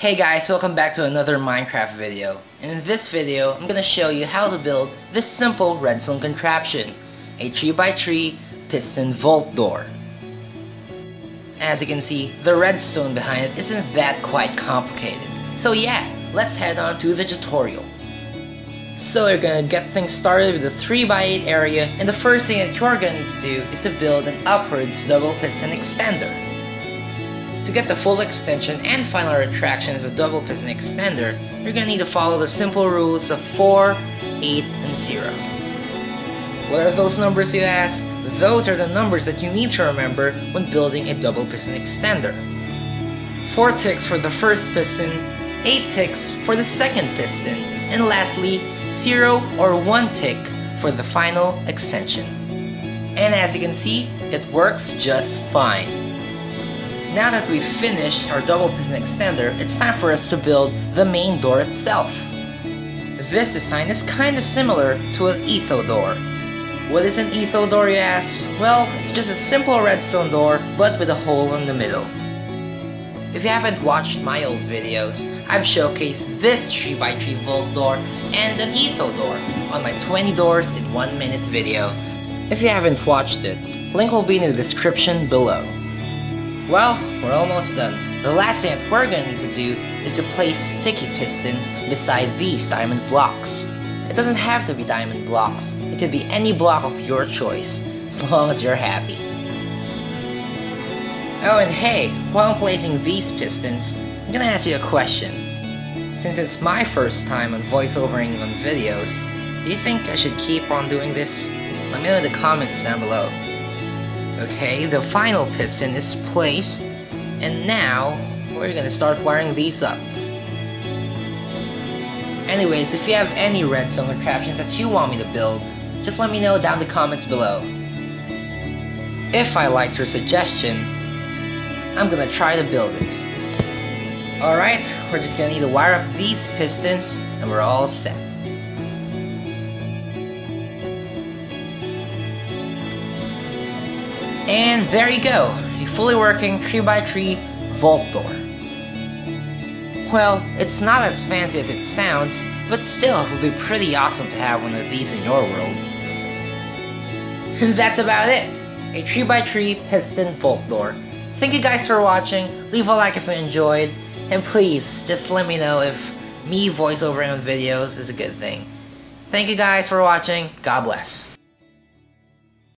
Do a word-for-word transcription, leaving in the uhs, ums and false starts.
Hey guys, welcome back to another Minecraft video. And in this video, I'm gonna show you how to build this simple redstone contraption, a three by three piston vault door. As you can see, the redstone behind it isn't that quite complicated. So yeah, let's head on to the tutorial. So you're gonna get things started with a three by eight area, and the first thing that you're gonna need to do is to build an upwards double piston extender. To get the full extension and final retractions with double piston extender, you're going to need to follow the simple rules of four, eight, and zero. What are those numbers, you ask? Those are the numbers that you need to remember when building a double piston extender. four ticks for the first piston, eight ticks for the second piston, and lastly, zero or one tick for the final extension. And as you can see, it works just fine. Now that we've finished our double piston extender, it's time for us to build the main door itself. This design is kinda similar to an Etho door. What is an Etho door, you ask? Well, it's just a simple redstone door, but with a hole in the middle. If you haven't watched my old videos, I've showcased this three by three vault door and an Etho door on my twenty doors in one minute video. If you haven't watched it, link will be in the description below. Well, we're almost done. The last thing that we're going to need to do is to place sticky pistons beside these diamond blocks. It doesn't have to be diamond blocks, it could be any block of your choice, as long as you're happy. Oh, and hey, while I'm placing these pistons, I'm gonna ask you a question. Since it's my first time on voiceovering on videos, do you think I should keep on doing this? Let me know in the comments down below. Okay, the final piston is placed, and now we're gonna start wiring these up. Anyways, if you have any redstone contraptions that you want me to build, just let me know down in the comments below. If I liked your suggestion, I'm gonna try to build it. Alright, we're just gonna need to wire up these pistons, and we're all set. And there you go, a fully working three by three vault door. Well, it's not as fancy as it sounds, but still it would be pretty awesome to have one of these in your world. And that's about it, a three by three piston vault door. Thank you guys for watching, leave a like if you enjoyed, and please just let me know if me voiceovering on videos is a good thing. Thank you guys for watching, God bless.